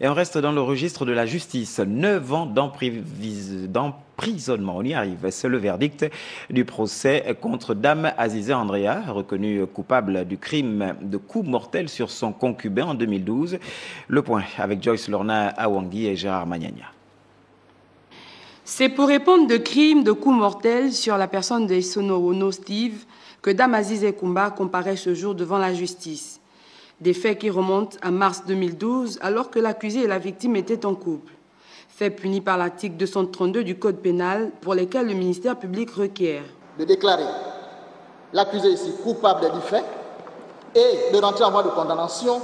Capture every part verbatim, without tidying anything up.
Et on reste dans le registre de la justice. Neuf ans d'emprisonnement, on y arrive. C'est le verdict du procès contre Dame Aziz Andrea, reconnue coupable du crime de coup mortel sur son concubin en deux mille douze. Le point avec Joyce Lorna Awangi et Gérard Magnagna. C'est pour répondre de crimes de coups mortels sur la personne de Ono Steve que Dame Aziz Ekoumba comparaît ce jour devant la justice. Des faits qui remontent à mars deux mille douze, alors que l'accusé et la victime étaient en couple. Faits punis par l'article deux cent trente-deux du Code pénal, pour lesquels le ministère public requiert de déclarer l'accusé ici coupable du fait et de rentrer en voie de condamnation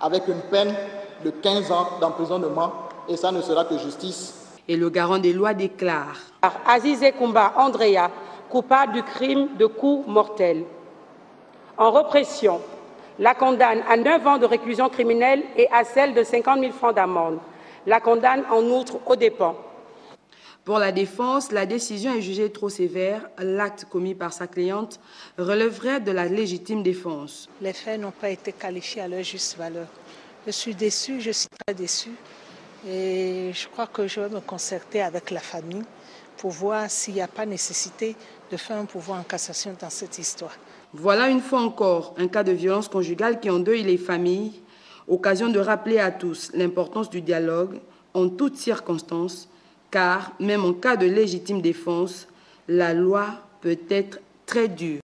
avec une peine de quinze ans d'emprisonnement, et ça ne sera que justice. Et le garant des lois déclare Aziz Ekoumba Andrea, coupable du crime de coup mortel. En répression, la condamne à neuf ans de réclusion criminelle et à celle de cinquante mille francs d'amende. La condamne en outre aux dépens. Pour la défense, la décision est jugée trop sévère. L'acte commis par sa cliente relèverait de la légitime défense. Les faits n'ont pas été qualifiés à leur juste valeur. Je suis déçue, je suis très déçue. Et je crois que je vais me concerter avec la famille pour voir s'il n'y a pas nécessité de faire un pourvoi en cassation dans cette histoire. Voilà une fois encore un cas de violence conjugale qui endeuille les familles, occasion de rappeler à tous l'importance du dialogue en toutes circonstances, car même en cas de légitime défense, la loi peut être très dure.